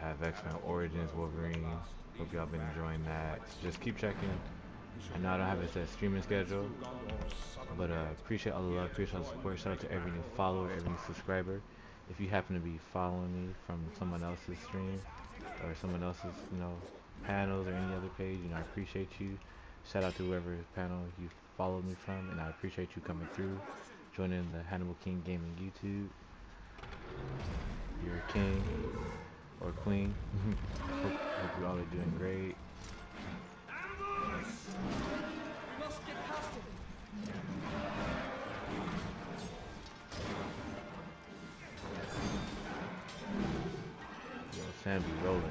have X-Men Origins Wolverine. Hope y'all been enjoying that. Just keep checking. I know I don't have a set streaming schedule, but appreciate all the love, appreciate all the support. Shout out to every new follower, every new subscriber. If you happen to be following me from someone else's stream or someone else's, you know, panels or any other page, you know, I appreciate you. Shout out to whoever panel you followed me from, and I appreciate you coming through, joining the Hannibal King Gaming YouTube. You're a king or queen. Hope you all are doing great. Yo, Sam be rolling.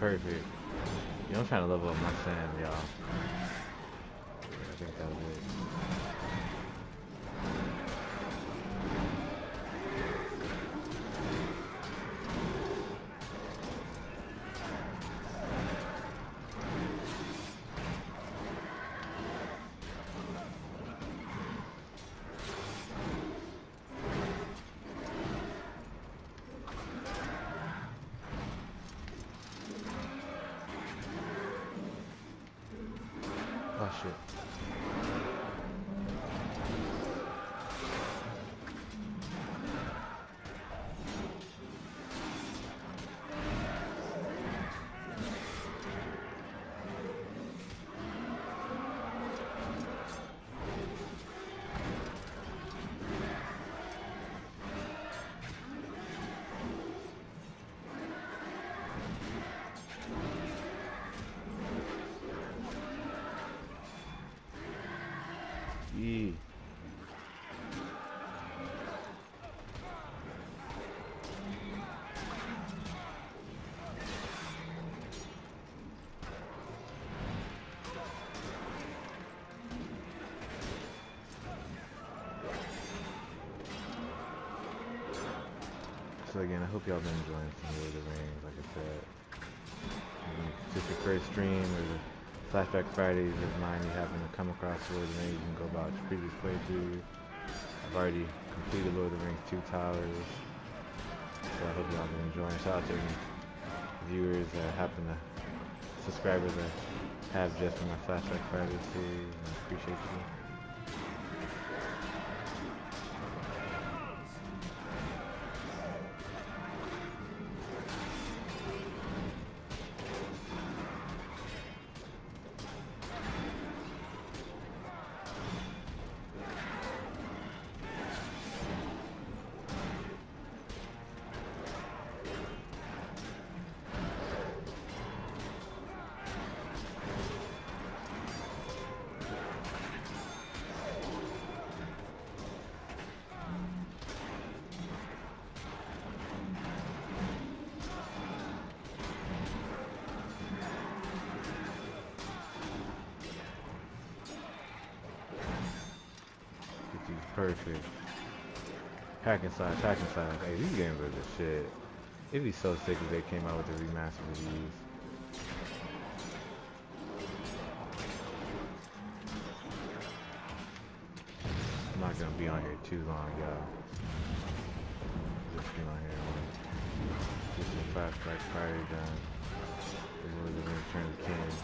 Perfect. You know, I'm trying to level up my Sam, y'all. I think that was it. So again, I hope y'all been enjoying some Lord of the Rings, like I said. If it's your first stream or the Flashback Fridays of mine, you happen to come across Lord of the Rings, you can go about your previous playthrough. I've already completed Lord of the Rings 2 Towers. So I hope y'all been enjoying. Shout out to any viewers that happen to, subscribers that have just been my Flashback Fridays series. I appreciate you. Perfect. Hack inside, hack inside. Hey, these games are the shit. It'd be so sick if they came out with the remaster reviews. not gonna be on here too long, y'all. Just been on here when this is Flashback Friday done. This is the Return of the King.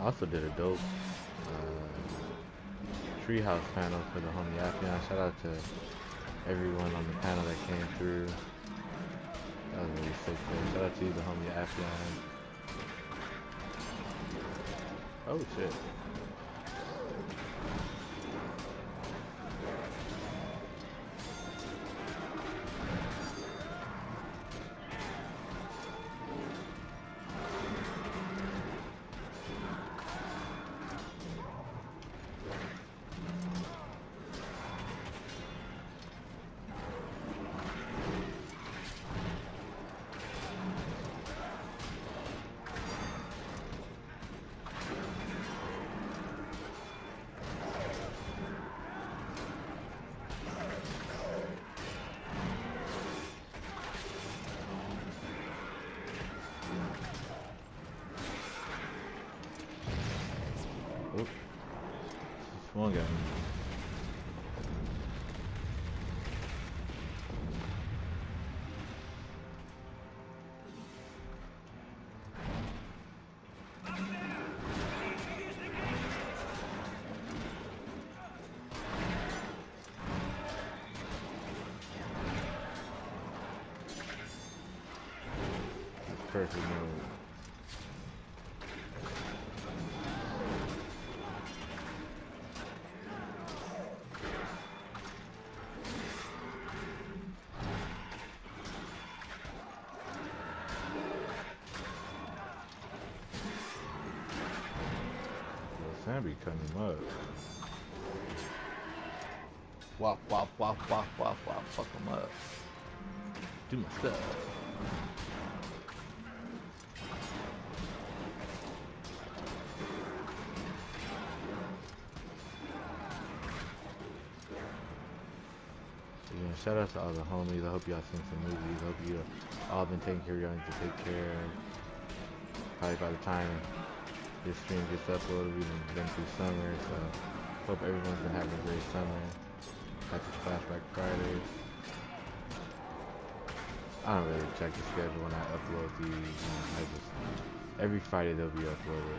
Also did a dope treehouse panel for the homie Afghan. Shout out to everyone on the panel that came through. That was really sick. Shout out to you, the homie Afghan. Oh shit. One guy. Perfect move. Be coming up. Wop wop wop wop wop wop. Fuck them up. Do my stuff. Yeah, shout out to all the homies. I hope y'all seen some movies. I hope you all been taking care of y'all. Need to take care. Probably by the time this stream gets uploaded, we've been through summer, so hope everyone's been having a great summer. Happy Flashback Fridays. I don't really check the schedule when I upload these. I just, every Friday they'll be uploaded.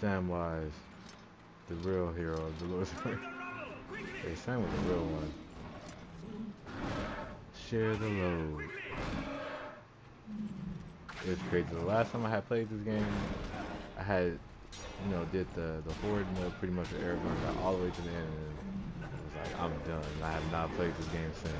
Sam Wise, the real hero of the Lord of the Rings. Hey, Sam was the real one. Share the load. It's crazy. The last time I had played this game, I had, you know, did the horde mode pretty much for everyone, got all the way to the end, and I was like, I'm done. I have not played this game since.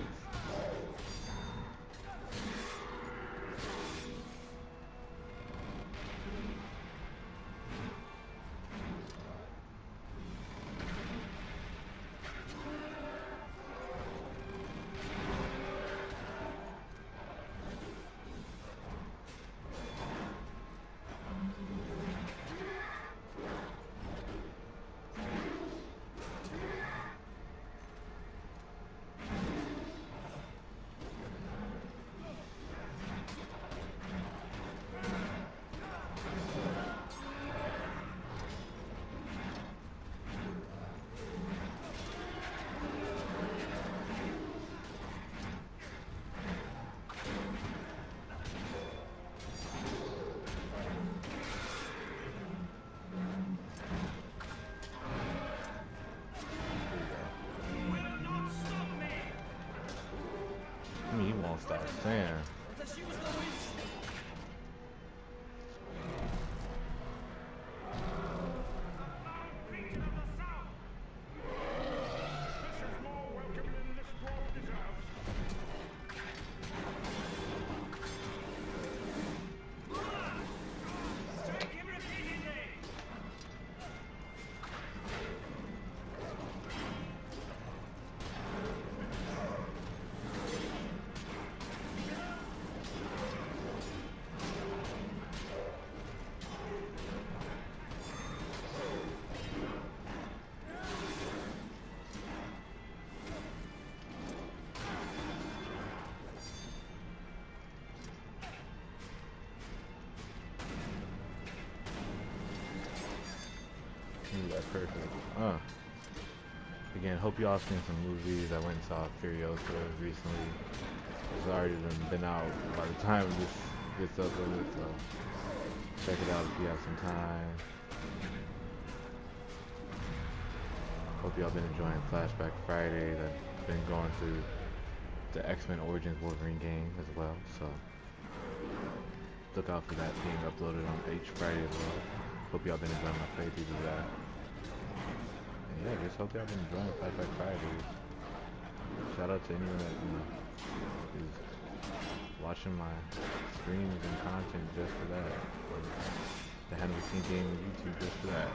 gonna start saying. That perfect. Again, hope y'all seen some movies. I went and saw Furiosa recently. It's already been out by the time this gets uploaded, so check it out if you have some time. Hope y'all been enjoying Flashback Fridays. I've been going through the X-Men Origins Wolverine game as well, so look out for that being uploaded on each Friday as well. Hope y'all been enjoying my playthrough of that. Yeah, I just hope y'all been enjoying Flashback Fridays. Shout out to anyone that is watching my streams and content just for that. Or the Hannibal King Gaming YouTube just for that.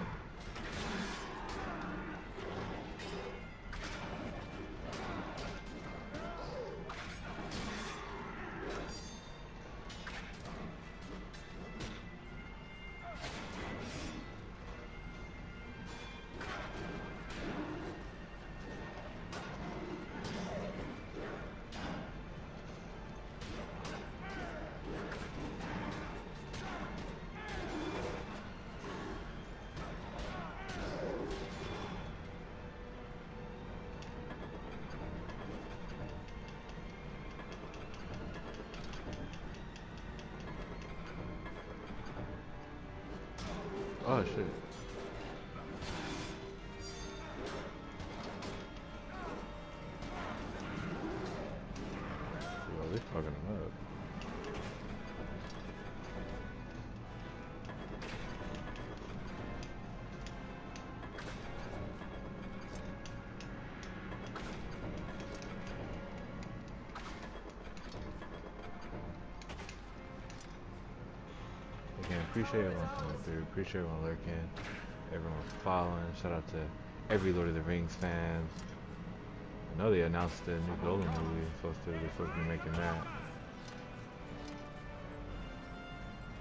Oh shit. Well, they're fucking up. Appreciate everyone coming through, appreciate everyone lurking, everyone following. Shout out to every Lord of the Rings fan. I know they announced the new Golden movie, they're supposed to be making that.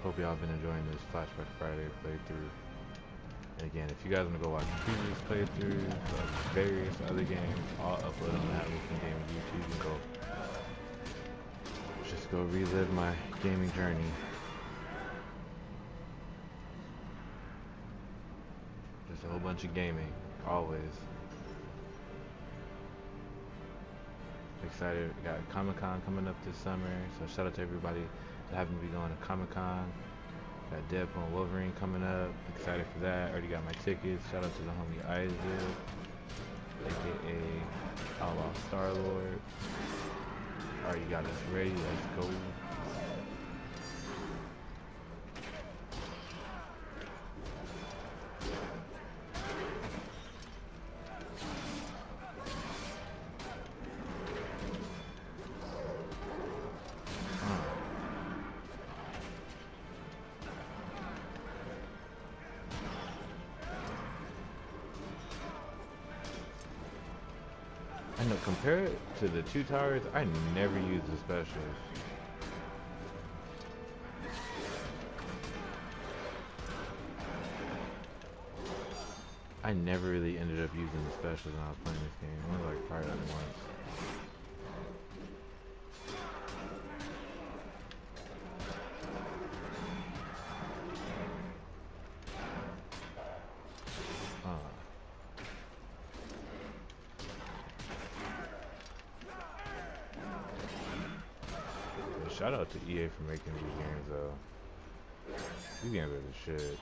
Hope y'all been enjoying this Flashback Friday playthrough. And again, if you guys want to go watch previous playthroughs of various other games, I'll upload on that weekend game on YouTube and go relive my gaming journey. A whole bunch of gaming, always. Excited, we got Comic-Con coming up this summer, so shout out to everybody that happened to be going to Comic-Con. Got Deadpool and Wolverine coming up, excited for that. Already got my tickets. Shout out to the homie Isaac, aka Outlaw Star-Lord. Already got us ready, let's go. I know, compared to the Two Towers, I never used the specials. I never really ended up using the specials when I was playing this game. Only like probably like once. Shout out to EA for making these games though. These games are the shit.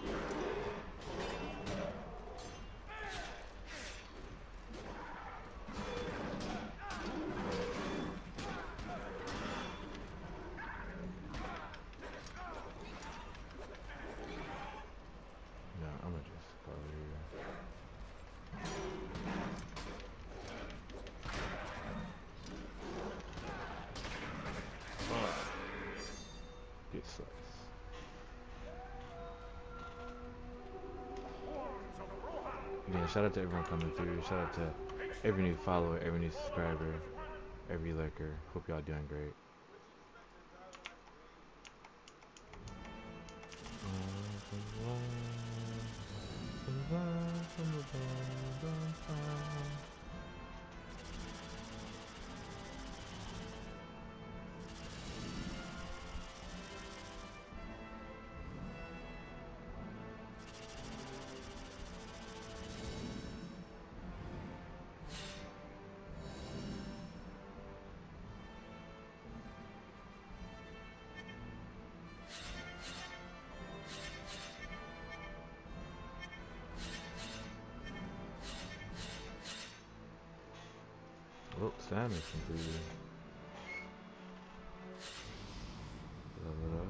Shout out to everyone coming through. Shout out to every new follower, every new subscriber, every lurker. Hope y'all doing great. Oops, damage completely. Level it up.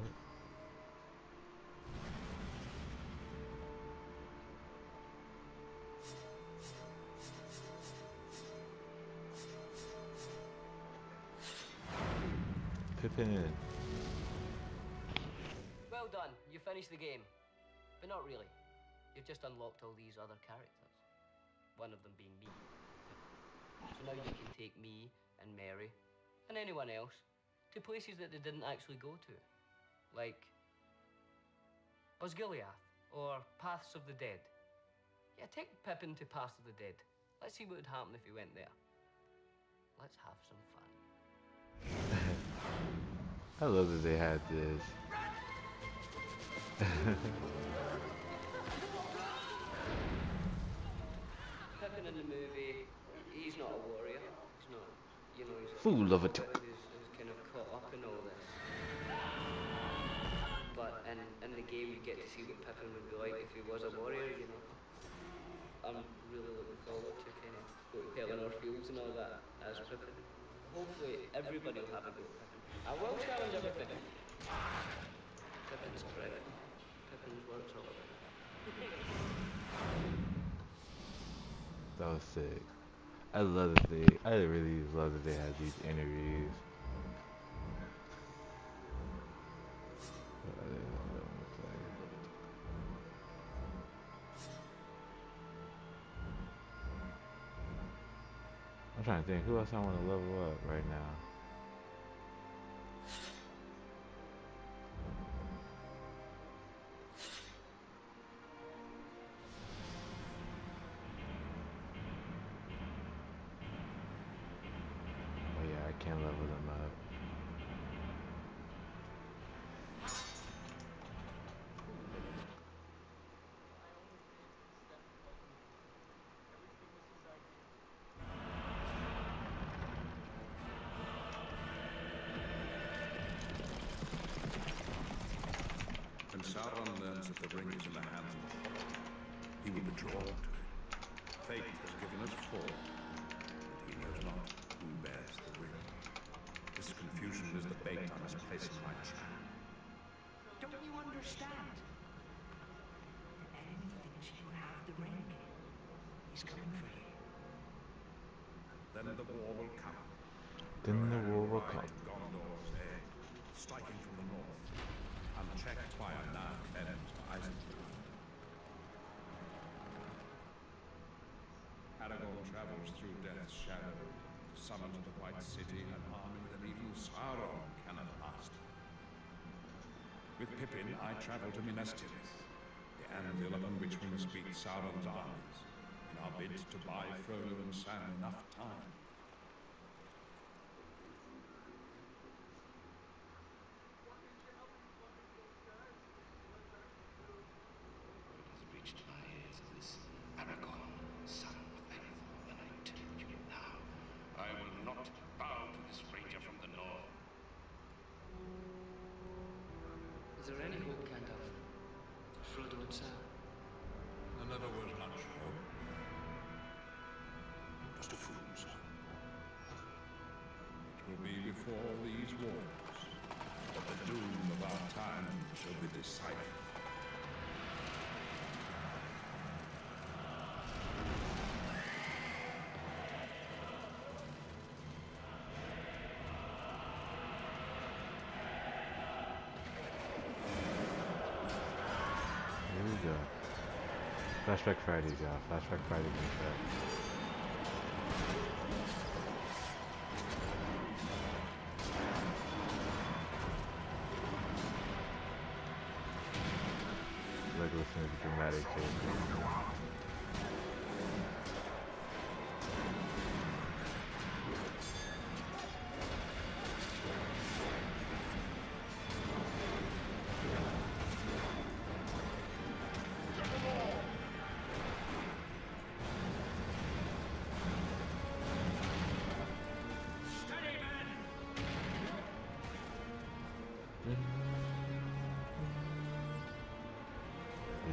Pippin. Well done, you finished the game. But not really. You've just unlocked all these other characters. One of them being me. So now you can take me and Mary and anyone else to places that they didn't actually go to, like Osgiliath or Paths of the Dead. Yeah, take Pippin to Paths of the Dead. Let's see what would happen if he went there. Let's have some fun. I love that they had this. Pippin in the movie. He's not a warrior. He's not, you know, he's full of attack. He's kind of caught up in all this. But in the game, you get to see what Pippin would be like if he was a warrior, you know. I'm really looking forward to kind of going to Eleanor Fields and all that as Pippin. Hopefully, everybody will have a go at Pippin. I will challenge everything. Pippin's credit. Pippin's work's all about it. That was sick. I love that they, I really love that they had these interviews. I'm trying to think who else I want to level up right now. Sauron learns that the ring is in the hands of the Lord. He will be drawn to it. Fate has given us four, but he knows not who bears the ring. This confusion is the bait I must place in my trap. Don't you understand? The enemy thinks you have the ring. He's coming for you. Then the war will come. Then the war will come. Gondor's head, striking from the north. Unchecked by a now headed to Isaac. Aragorn travels through death's shadow to summon to the White City an army that even Sauron cannot master. With Pippin, I travel to Minas Tirith, the anvil upon which we must beat Sauron's armies, in our bid to buy Frodo and Sam enough time. Flashback Fridays, yeah. Flashback Fridays and stuff. Dramatic change.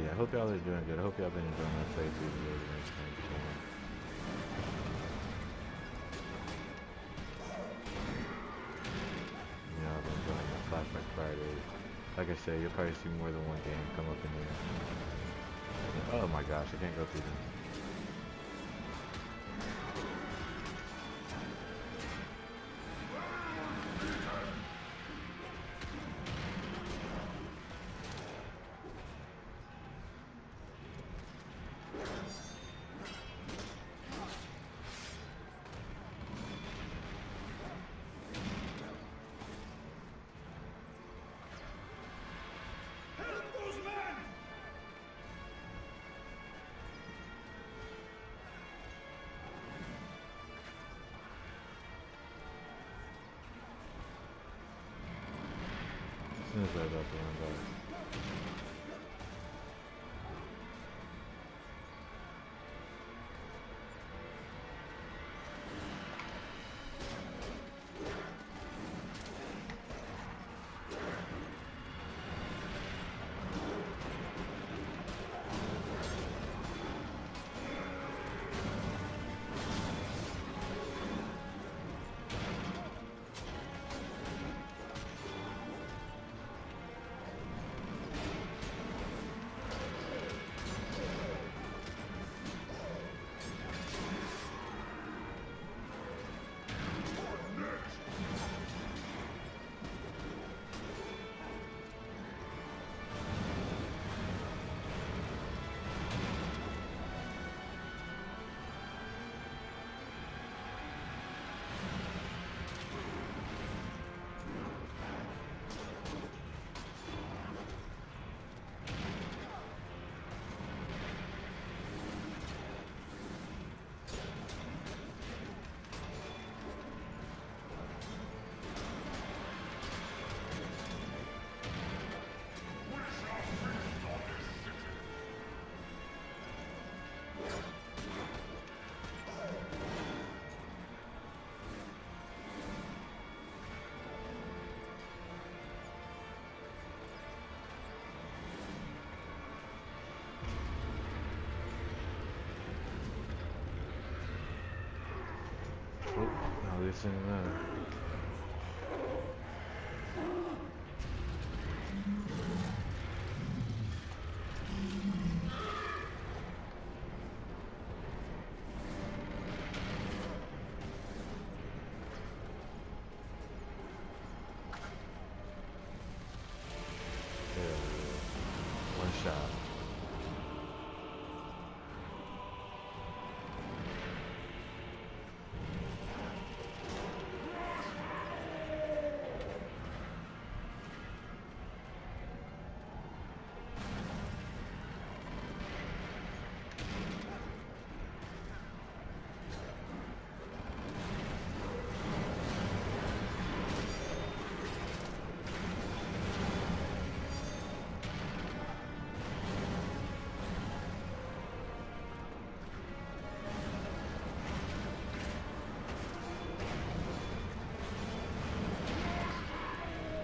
Yeah, I hope y'all are doing good. I hope y'all been enjoying my playthrough video. You know, I've been enjoying my Flashback Fridays. Like I said, you'll probably see more than one game come up in there. Oh my gosh, I can't go through this. As soon as I got the one back. Listen to that.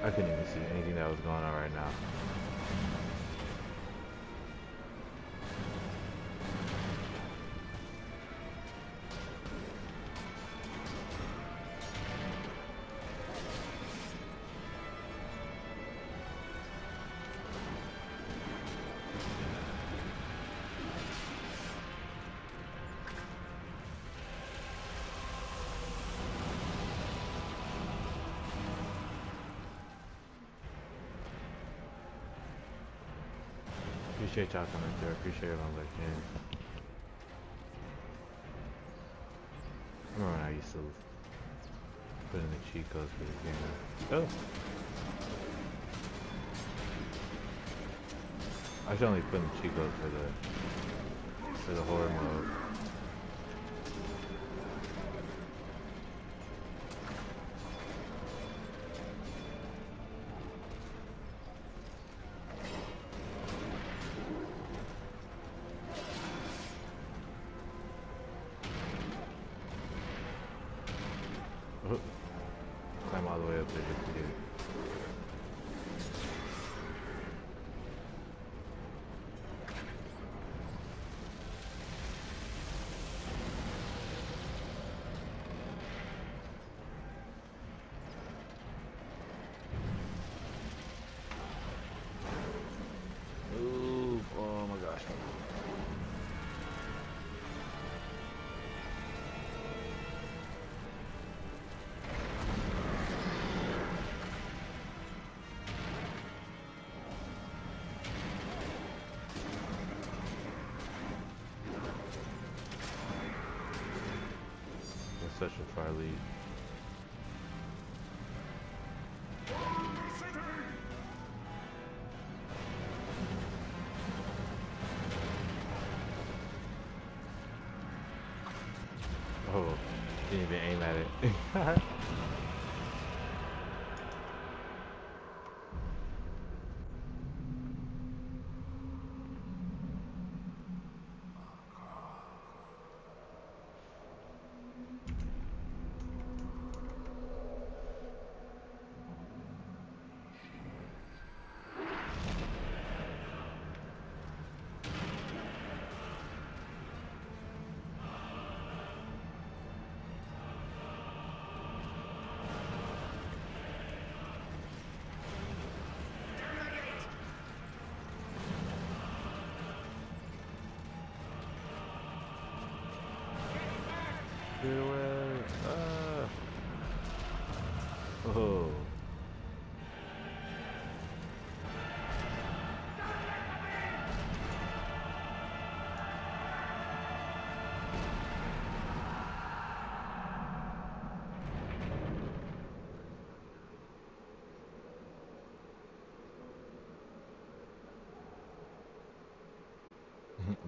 I couldn't even see anything that was going on right now. appreciate y'all coming through. I appreciate it on LinkedIn. I remember when I used to put in the cheat codes for this game. Oh! I should only put in the cheat codes for the horror mode. Such a far lead. Oh, didn't even aim at it.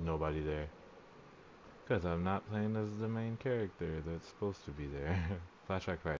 Nobody there. Because I'm not playing as the main character that's supposed to be there. Flashback Fridays.